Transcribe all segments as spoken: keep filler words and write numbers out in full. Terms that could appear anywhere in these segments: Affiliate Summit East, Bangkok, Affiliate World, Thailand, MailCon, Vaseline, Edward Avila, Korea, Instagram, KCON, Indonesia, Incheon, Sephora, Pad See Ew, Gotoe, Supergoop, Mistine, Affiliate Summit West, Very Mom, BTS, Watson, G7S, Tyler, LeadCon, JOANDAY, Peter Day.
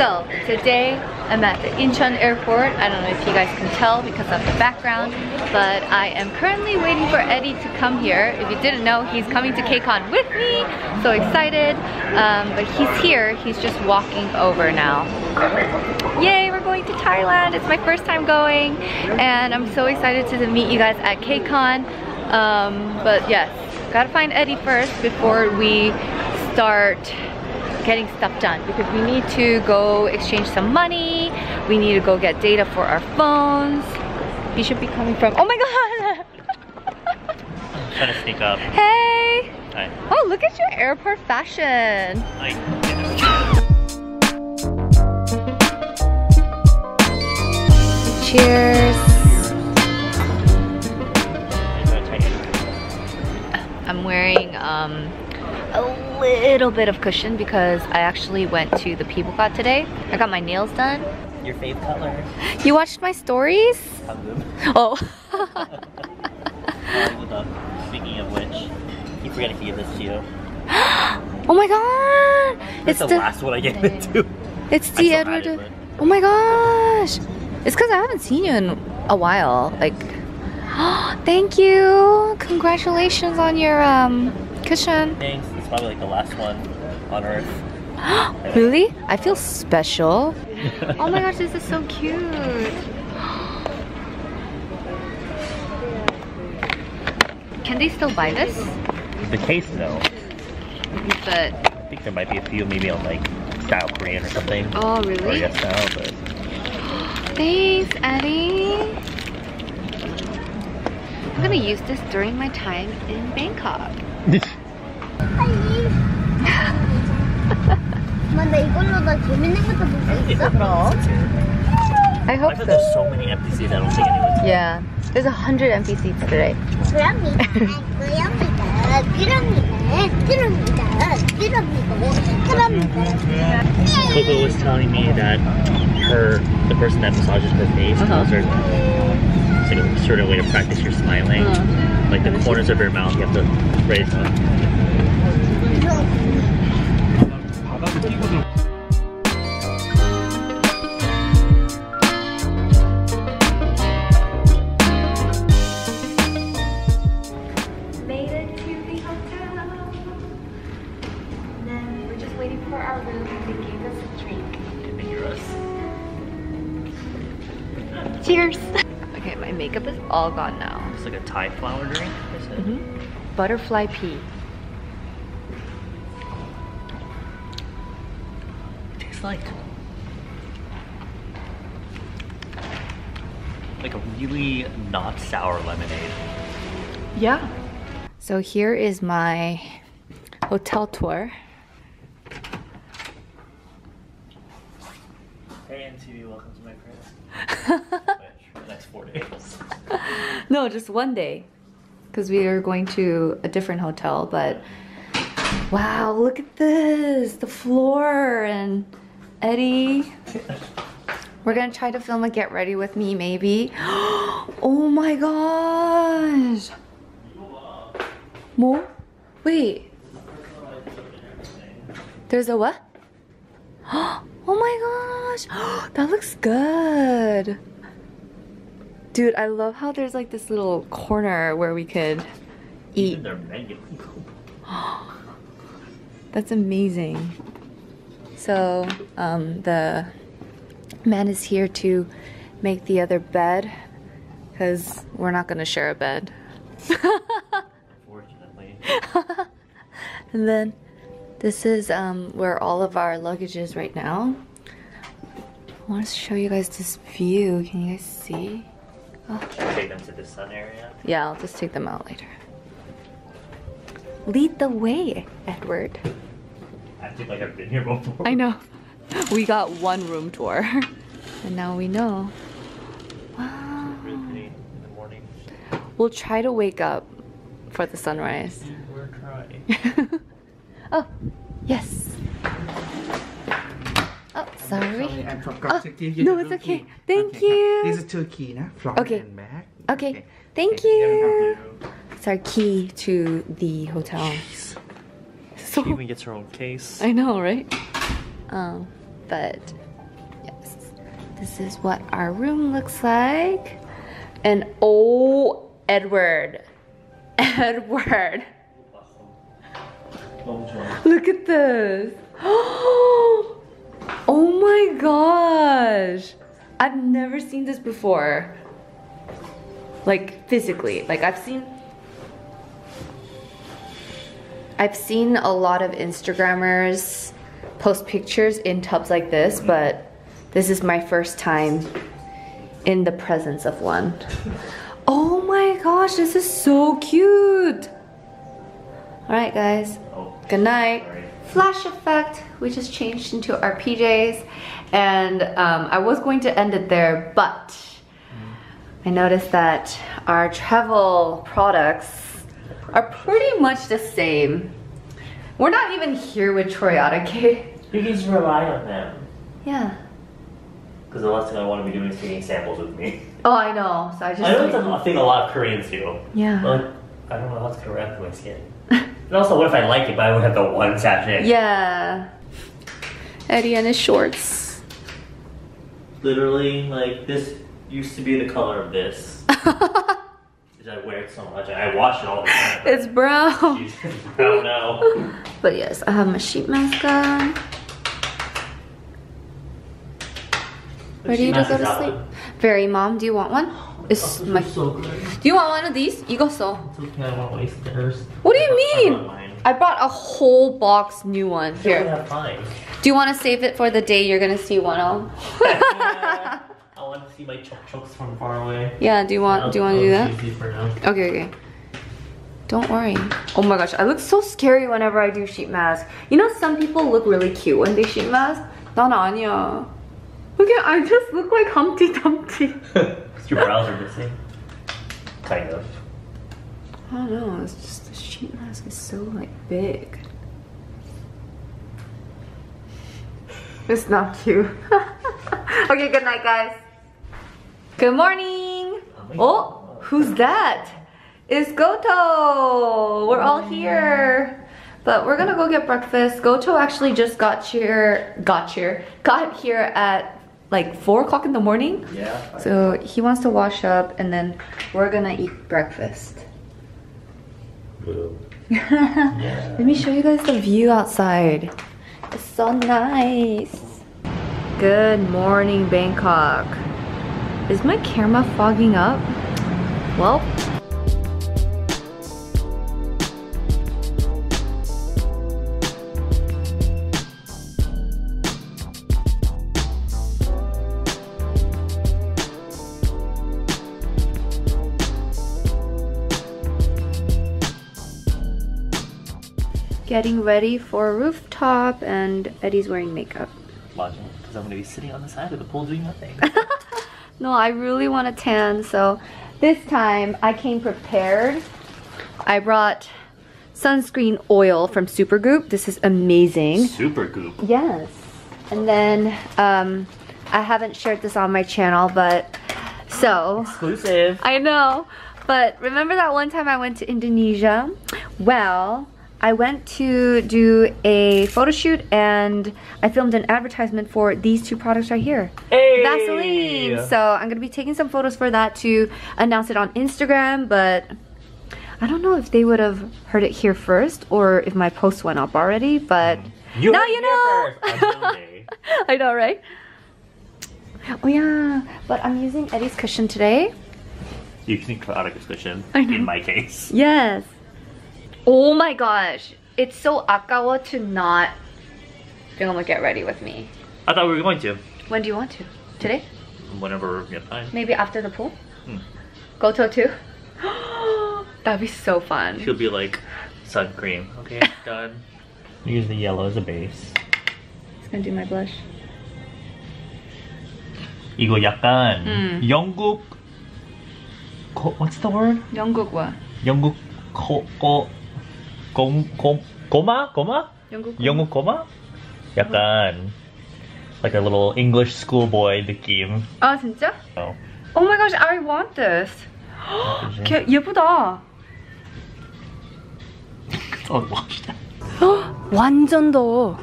So today I'm at the Incheon airport. I don't know if you guys can tell because of the background, but I am currently waiting for Eddie to come here. If you didn't know, he's coming to K C O N with me. So excited. Um, but he's here. He's just walking over now. Yay, we're going to Thailand. It's my first time going and I'm so excited to meet you guys at K C O N. Um, but yes, gotta find Eddie first before we start getting stuff done, because we need to go exchange some money, we need to go get data for our phones. He should be coming from, oh my god! I'm trying to sneak up. Hey! Hi. Oh, look at your airport fashion! Hi. Cheers! I'm wearing um, a little bit of cushion because I actually went to the People Got today. I got my nails done. Your fave color. You watched my stories? Oh. um, speaking of which, I keep forgetting to give this to you. Oh my god! It's the, the last one I gave it to. It's the Edward. It, but... Oh my gosh! It's because I haven't seen you in a while. Like, thank you. Congratulations on your um cushion. Thanks. Probably like the last one on earth. Really? I feel special. Oh my gosh, this is so cute. Can they still buy this? The case though. But I think there might be a few maybe on like style Korean or something. Oh really? Korea style, but... Thanks, Eddie. I'm gonna use this during my time in Bangkok. I hope so. There's so many empty seats, I don't think anyone can. Yeah, there's a hundred empty seats today. Coco was telling me that her, the person that massages her face, uh-huh. tells her it's like a sort of way to practice your smiling. Uh-huh. Like the corners of your mouth, you have to raise them. Cheers! Okay, my makeup is all gone now. It's like a Thai flower drink, is it? Mm-hmm. Butterfly pea. Tastes like... like a really not sour lemonade. Yeah. So here is my hotel tour. Hey M T V, welcome to my crib. For the next four days. No, just one day, because we are going to a different hotel. But wow, look at this—the floor and Eddie. We're gonna try to film a get ready with me, maybe. Oh my gosh! More? Wait. There's a what? Oh my gosh, that looks good. Dude, I love how there's like this little corner where we could eat. That's amazing. So um, the man is here to make the other bed because we're not gonna share a bed. Unfortunately. And then this is um, where all of our luggage is right now. I want to show you guys this view. Can you guys see? Oh. Should I take them to the sun area? Yeah, I'll just take them out later. Lead the way, Edward. I feel like I've been here before. I know. We got one room tour. And now we know. Wow. It's really pretty in the morning. We'll try to wake up for the sunrise. We're trying. Oh, yes. Oh, sorry. sorry I forgot oh, to give you no, the it's okay. Key. Thank okay. you. This is two key, no? From okay. And back. Okay. okay. Thank okay. you. It's our key to the hotel. Jeez. So, she even gets her own case. I know, right? Um, but This is what our room looks like. And oh, Edward. Edward. Look at this. Oh my gosh. I've never seen this before. Like physically, like I've seen I've seen a lot of Instagrammers post pictures in tubs like this, but this is my first time in the presence of one. Oh my gosh, this is so cute. Alright guys, good night. Flash effect, we just changed into our P Js, and um, I was going to end it there, but I noticed that our travel products are pretty much the same. We're not even here with Troyotic. You can just rely on them. Yeah. Because the last thing I want to be doing is taking samples with me. Oh, I know. So I just. I know it's a thing a lot of Koreans do. Yeah. But I don't know what's going to react to my skin. And also, what if I like it, but I would have the one sachet? Yeah. Eddie and his shorts. Literally, like this. Used to be the color of this. Because I wear it so much. I wash it all the time. It's brown. Geez, it's brown now. But yes, I have my sheet mask on. Ready to go to sleep? Very mom, do you want one? Oh, it's my. So good. Do you want one of these? You go so. It's okay, I won't waste theirs. What do you mean? I brought a whole box new one. Here. Do you want to save it for the day you're going to see one of? I want to see my chok choks from far away. Yeah, do you want I'll, do you want to do that? For now. Okay, okay. Don't worry. Oh my gosh, I look so scary whenever I do sheet mask. You know, some people look really cute when they sheet mask. 난 아니야. Look at, I just look like Humpty Dumpty. Your brows are missing. Kind of. I don't know. It's just the sheet mask is so like big. It's not cute. Okay, good night, guys. Good morning! Oh, who's that? It's Gotoe! We're all here. But we're gonna go get breakfast. Gotoe actually just got here, got here, got here at like four o'clock in the morning. Yeah. So he wants to wash up and then we're gonna eat breakfast. Yeah. Let me show you guys the view outside. It's so nice. Good morning, Bangkok. Is my camera fogging up? Well. Getting ready for a rooftop, and Eddie's wearing makeup. Watching, because I'm going to be sitting on the side of the pool doing nothing. No, I really want to tan, so this time I came prepared. I brought sunscreen oil from Supergoop. This is amazing. Supergoop? Yes. And then, um, I haven't shared this on my channel, but so... Exclusive. I know. But remember that one time I went to Indonesia? Well, I went to do a photo shoot and I filmed an advertisement for these two products right here. Hey! Vaseline! So I'm gonna be taking some photos for that to announce it on Instagram, but I don't know if they would have heard it here first or if my post went up already, but you now you know! I know, right? Oh yeah, but I'm using Eddie's cushion today. You can use Claudic's cushion, in my case. Yes. Oh my gosh, it's so akawa to not film or get ready with me. I thought we were going to. When do you want to? Today? Whenever we have time. Maybe after the pool? Hmm. Gotoe too? That'd be so fun. She'll be like, sun cream. Okay, done. Use the yellow as a base. It's gonna do my blush. 이거 약간 mm. 영국... 거, what's the word? 영국 what? 영국... 거, 거... Gom, gom, goma? Goma? Yongu goma? Yakan. Like a little English schoolboy 느낌. Ah, 진짜? Oh. Oh my gosh, I want this. 개, 예쁘다. Don't wash that. 완전 더워.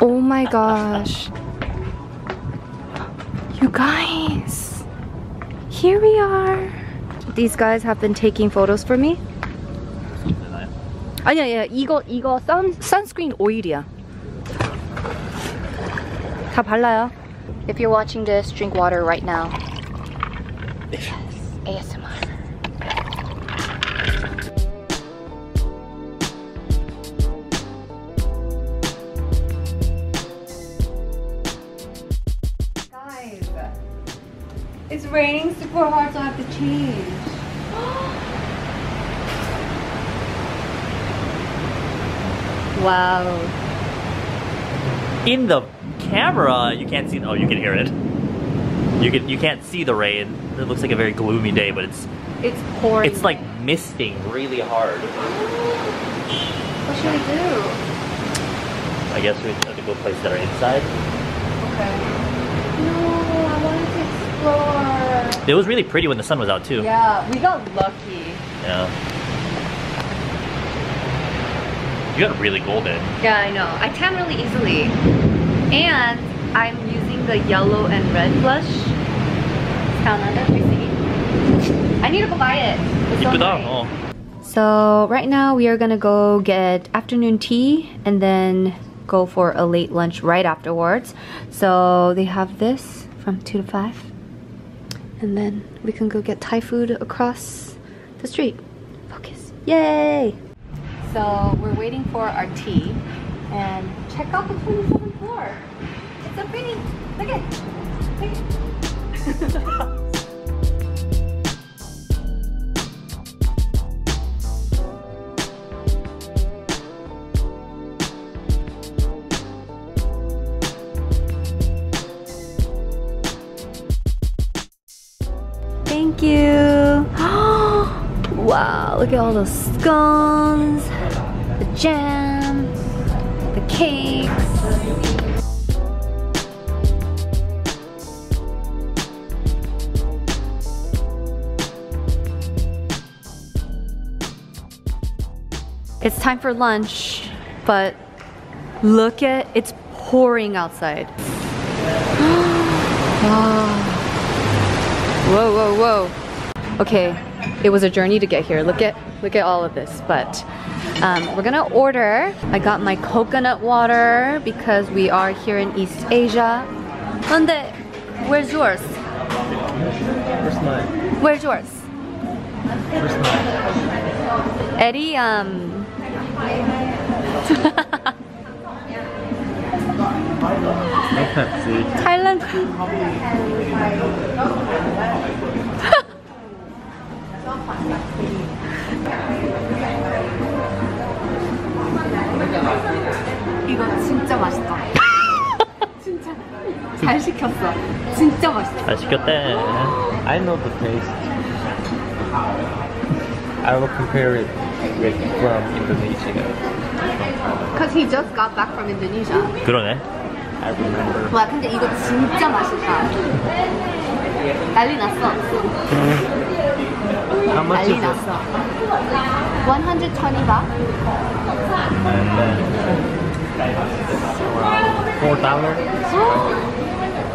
Oh my gosh. You guys, here we are. These guys have been taking photos for me. 아니야, 야, 이거 이거 선 sunscreen oil이야. 다 발라요. If you're watching this, drink water right now. Yes, A S M R. It's raining super hard, so I have to change. Wow. In the camera, you can't see. Oh, you can hear it. You can. You can't see the rain. It looks like a very gloomy day, but it's. It's pouring. It's like misting really hard. What should we do? I guess we have to go places that are inside. Okay. No, I wanted to. It was really pretty when the sun was out too. Yeah, we got lucky. Yeah. You got really golden. Yeah, I know. I tan really easily. And I'm using the yellow and red blush. I need to go buy it. It's so nice. So right now we are gonna go get afternoon tea and then go for a late lunch right afterwards. So they have this from two to five. And then we can go get Thai food across the street. Focus. Yay! So we're waiting for our tea. And check out the twenty-seventh floor. It's so pretty. Look at it. Look at it. Thank you. Wow, look at all those scones, the jam, the cakes. It's time for lunch, but look at it's pouring outside. Wow. Whoa, whoa, whoa. Okay, it was a journey to get here. Look at look at all of this, but um, we're gonna order. I got my coconut water because we are here in East Asia. Nande, where's yours? Where's mine? Where's yours? Where's mine? Eddie, um... Thailand. 이거 진짜 맛있다. 진짜 잘 시켰어. 진짜 맛있어. 잘 시켰대. I know the taste. I will compare it with from Indonesia. Because he just got back from Indonesia. 그러네. I remember. 와, 근데 이거 진짜 맛있다. 난리 났어. How much is it? one hundred twenty baht. And then four dollars.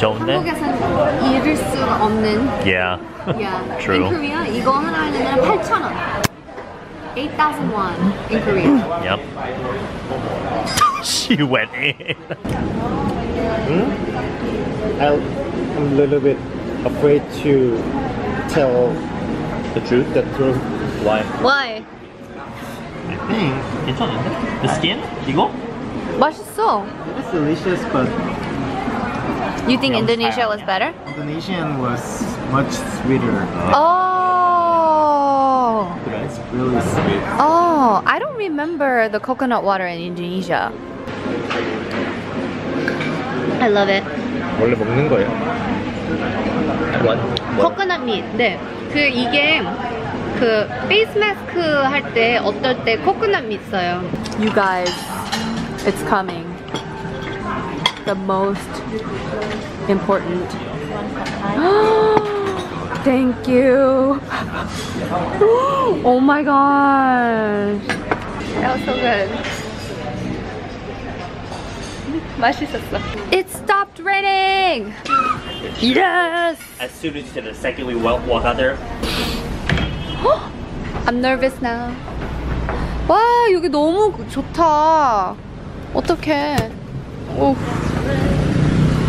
좋은데? 한국에서는 잃을 수가 없는. Yeah. Yeah. True. In Korea, 이거 하나 하려면 팔천 원. eight thousand won in Korea. Yep. She went in. Hmm? I'm a little bit afraid to tell the truth, the truth. Why? Why? I think it's on the skin. Igo? 맛있어. It's delicious, but you think Indonesia was better? Indonesian was much sweeter. Oh. It's really sweet. Oh, I don't remember the coconut water in Indonesia. I love it. 원래 먹는 거예요? What? Coconut meat. 네. 그 이게 그 face mask 할 때 어떨 때 coconut meat 써요. You guys, it's coming. The most important. Thank you. Oh my gosh. That was so good. 맛있었어. It stopped raining! Yes! As soon as you said the second we walk out there. I'm nervous now. 와, 여기 너무 좋다. 어떡해. 오.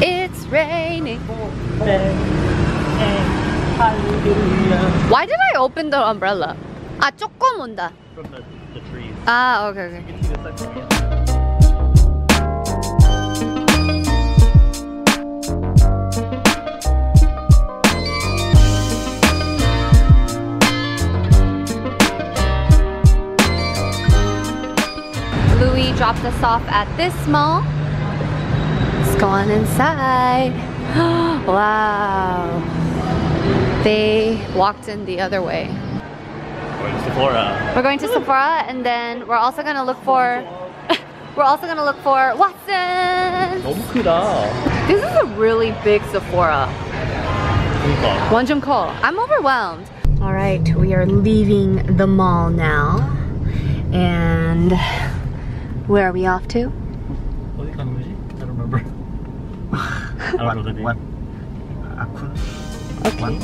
It's raining. Why did I open the umbrella? 아, 조금 온다. From the, the trees. Ah, okay, okay. You can see the sunset. Louis dropped us off at this mall. Let's go on inside. Wow. They walked in the other way. We're going to Sephora. We're going to Sephora, and then we're also gonna look for. We're also gonna look for Watson. 너무 크다. This is a really big Sephora. 완전 커. I'm overwhelmed. All right, we are leaving the mall now, and. Where are we off to? What do you call it? I don't remember. I don't know the name. Okay.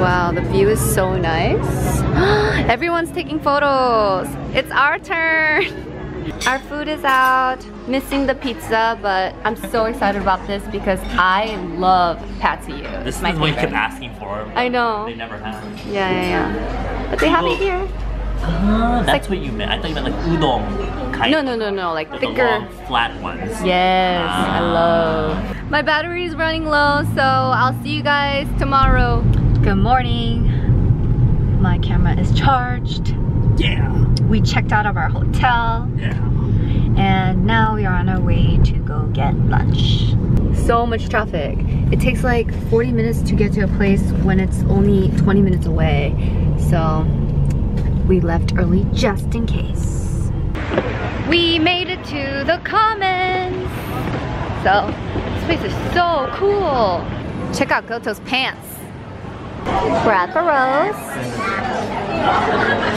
Wow, the view is so nice. Everyone's taking photos. It's our turn. Our food is out. Missing the pizza, but I'm so excited about this because I love Pad See Ew. This is what you kept asking for. I know. They never have. Yeah, yeah, yeah. But they have it here. Ah, that's like, what you meant. I thought you meant like udon. Kind no, no, no, no. Like thicker. The long, flat ones. Yes, ah. I love. My battery is running low, so I'll see you guys tomorrow. Good morning. My camera is charged. Yeah. We checked out of our hotel. Yeah. And now we are on our way to go get lunch. So much traffic. It takes like forty minutes to get to a place when it's only twenty minutes away. So we left early just in case. We made it to the commons. So this place is so cool. Check out Gotoe's pants. We're at the Rose.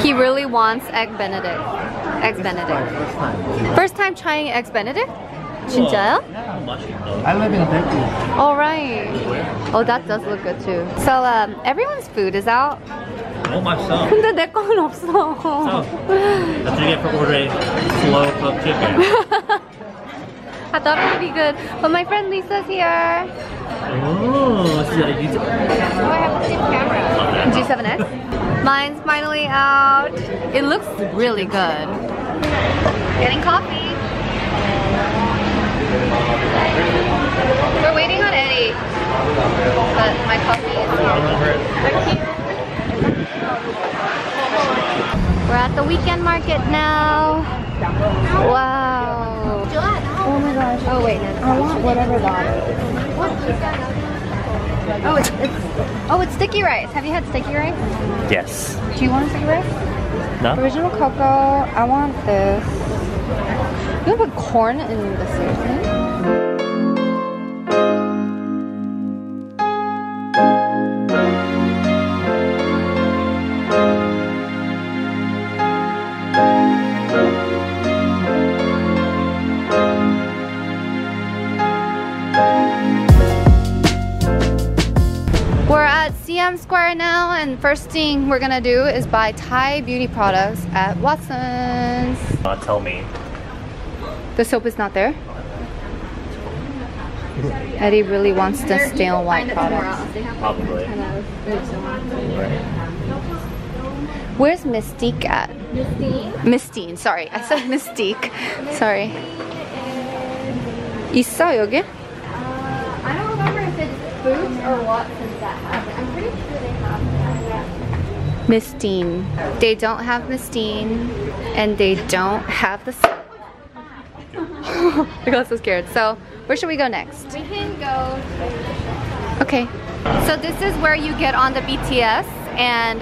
He really wants egg benedict. Eggs Benedict. First time, first time trying eggs Benedict? 진짜요? I live in Turkey. All right. Oh, that does look good too. So um, everyone's food is out. Oh, my son. 근데 내 거는 없어. So, that's what you get for ordering slow cooked chicken. I thought it would be good, but my friend Lisa's here. Oh, so I use it. Oh, I have the same camera. G seven S. Mine's finally out. It looks really good. Getting coffee. We're waiting on Eddie, but my coffee is not. We're at the weekend market now. Wow. Oh my gosh. Oh wait, no, I want whatever that. What? Oh, it's, it's oh, it's sticky rice. Have you had sticky rice? Yes. Do you want a sticky rice? No. Original cocoa. I want this. You put corn in this, seriously? Square now, and first thing we're gonna do is buy Thai beauty products at Watson's. Uh, tell me. The soap is not there? Eddie really wants the stale white products. Probably. Where's Mystique at? Mistine, sorry. I said Mystique. Sorry. Issa, 여기? I don't remember if it's Boots or Watson's that has it. I'm pretty sure they have that. Mistine. They don't have Mistine, and they don't have the soap. I got so scared. So, where should we go next? We can go to... Okay. So this is where you get on the B T S, and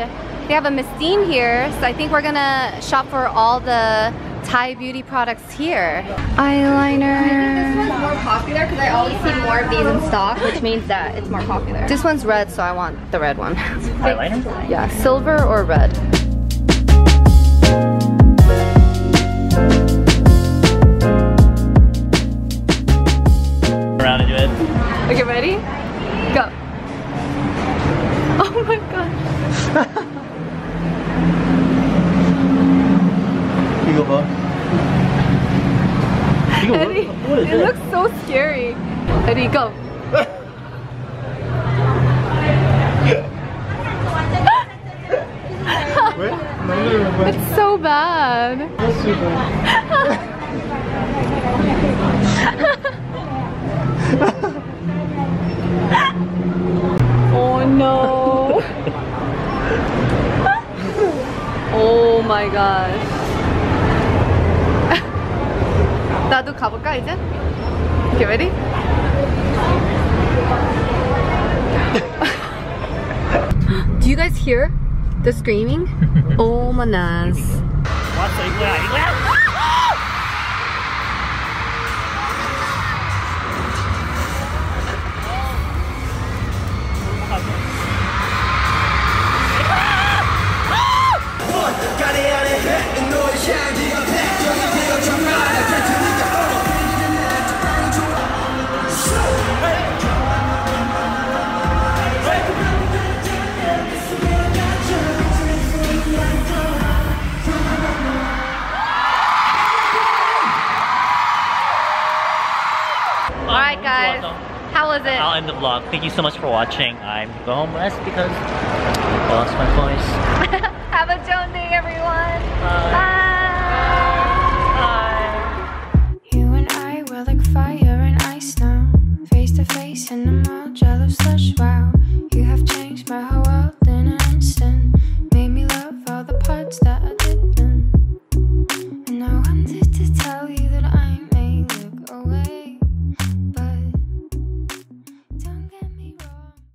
they have a Mistine here. So I think we're gonna shop for all the Thai beauty products here. Eyeliner. I think this one's more popular because I always see more of these in stock, which means that it's more popular. This one's red, so I want the red one. Eyeliner? Yeah, silver or red. Around and do it. Okay, ready? Go. Oh my gosh. Eddie, it looks so scary. Eddie, go. It's so bad. Oh no. Oh my gosh. 나도 가볼까 이제? Okay, ready? Do you guys hear the screaming? Oh manas. Alright guys, how was it? I'll end the vlog. Thank you so much for watching. I'm going to go home rest because I lost my voice. Have a Joan day everyone. Bye. Bye. Bye. You and I were like fire and ice now. Face to face and I'm all jealous slash wow. You have changed my whole world in an instant. Made me love all the parts that I didn't. And I wanted to tell you that